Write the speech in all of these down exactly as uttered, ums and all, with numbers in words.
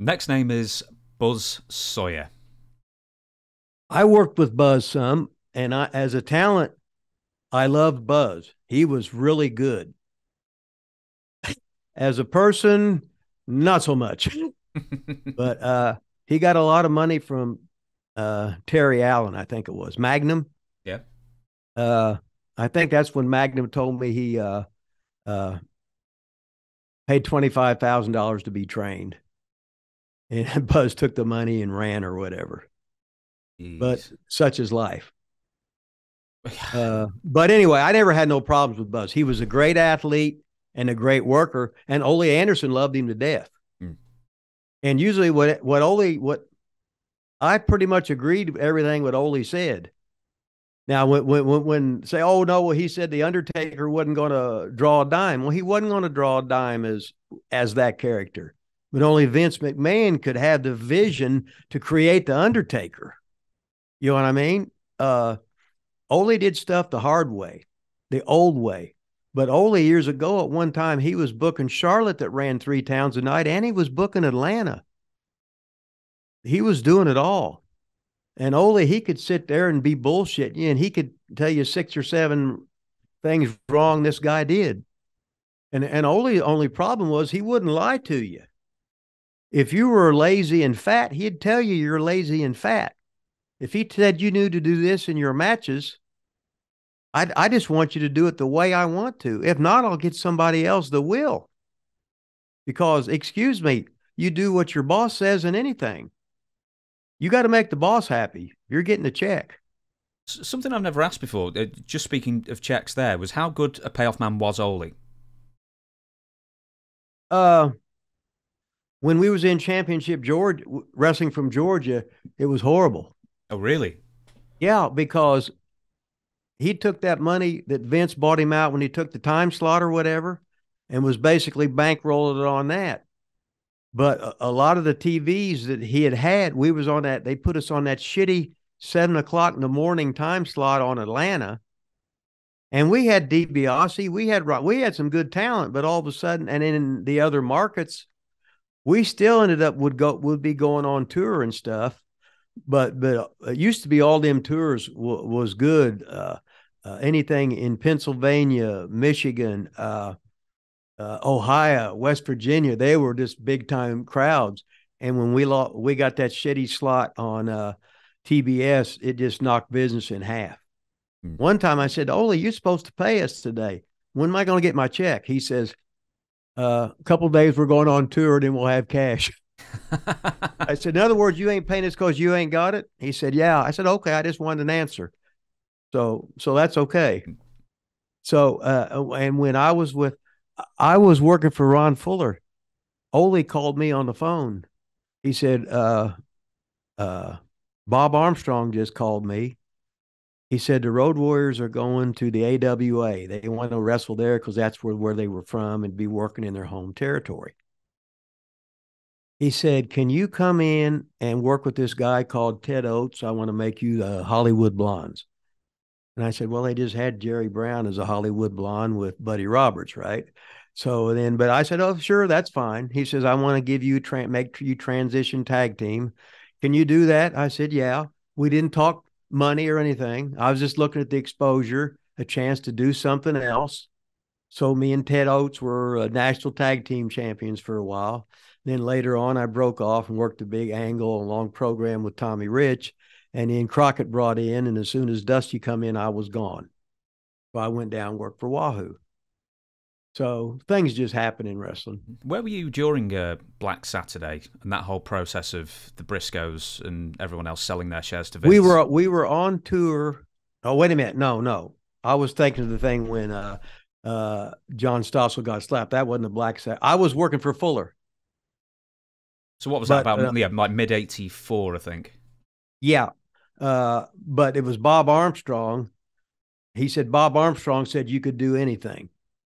Next name is Buzz Sawyer. I worked with Buzz some, and I, as a talent, I loved Buzz. He was really good. As a person, not so much. But uh, he got a lot of money from uh, Terry Allen, I think it was. Magnum. Yeah. Uh, I think that's when Magnum told me he uh, uh, paid twenty-five thousand dollars to be trained. And Buzz took the money and ran or whatever. Jeez. But such is life. Uh, but anyway, I never had no problems with Buzz. He was a great athlete and a great worker, and Ole Anderson loved him to death. Mm. And usually what, what Ole, what I pretty much agreed with everything what Ole said. Now, when, when, when say, oh no, well, he said the Undertaker wasn't going to draw a dime. Well, he wasn't going to draw a dime as, as that character, but only Vince McMahon could have the vision to create the Undertaker. You know what I mean? Uh, Ole did stuff the hard way, the old way. But Ole, years ago, at one time, he was booking Charlotte that ran three towns a night, and he was booking Atlanta. He was doing it all. And Ole, he could sit there and be bullshit, and he could tell you six or seven things wrong this guy did. And, and Ole's only problem was he wouldn't lie to you. If you were lazy and fat, he'd tell you you're lazy and fat. If he said you knew to do this in your matches, I, I just want you to do it the way I want to. If not, I'll get somebody else that will. Because, excuse me, you do what your boss says in anything. You got to make the boss happy. You're getting a check. Something I've never asked before, just speaking of checks there, was how good a payoff man was Ole? Uh... When we was in Championship Georgia, Wrestling from Georgia, it was horrible. Oh, really? Yeah, because he took that money that Vince bought him out when he took the time slot or whatever and was basically bankrolling it on that. But a, a lot of the T Vs that he had had, we was on that, they put us on that shitty seven o'clock in the morning time slot on Atlanta. And we had DiBiase, we had, we had some good talent, but all of a sudden, and in the other markets, we still ended up would go would be going on tour and stuff, but but it used to be all them tours was good. Uh, uh, anything in Pennsylvania, Michigan, uh, uh, Ohio, West Virginia, they were just big time crowds. And when we we got that shitty slot on uh, T B S, it just knocked business in half. Mm. One time I said, "Ole, you're supposed to pay us today. When am I going to get my check?" He says, Uh, a couple of days we're going on tour and then we'll have cash. I said, in other words, you ain't paying us because you ain't got it? He said, yeah. I said, okay, I just wanted an answer. So, so that's okay. So, uh, and when I was with, I was working for Ron Fuller, Ole called me on the phone. He said, uh, uh, Bob Armstrong just called me. He said, the Road Warriors are going to the A W A. They want to wrestle there because that's where, where they were from and be working in their home territory. He said, can you come in and work with this guy called Ted Oates? I want to make you the Hollywood Blondes. And I said, well, they just had Jerry Brown as a Hollywood Blonde with Buddy Roberts, right? So then, but I said, oh, sure, that's fine. He says, I want to give you, tra make you transition tag team. Can you do that? I said, yeah. We didn't talk money or anything. I was just looking at the exposure, a chance to do something else. So me and Ted Oates were uh, national tag team champions for a while. And then later on, I broke off and worked a big angle and long program with Tommy Rich. And then Crockett brought in, and as soon as Dusty come in, I was gone. So I went down and worked for Wahoo. So things just happen in wrestling. Where were you during uh, Black Saturday and that whole process of the Briscoes and everyone else selling their shares to Vince? We were we were on tour. Oh, wait a minute. No, no. I was thinking of the thing when uh, uh, John Stossel got slapped. That wasn't a Black Saturday. I was working for Fuller. So what was but, that about? Uh, yeah, like mid eighty-four, I think. Yeah. Uh, but it was Bob Armstrong. He said, Bob Armstrong said you could do anything.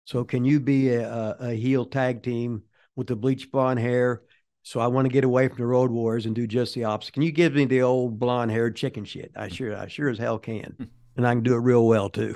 So can you be a, a heel tag team with the bleach blonde hair? So I want to get away from the Road Warriors and do just the opposite. Can you give me the old blonde haired chicken shit? I sure, I sure as hell can. And I can do it real well too.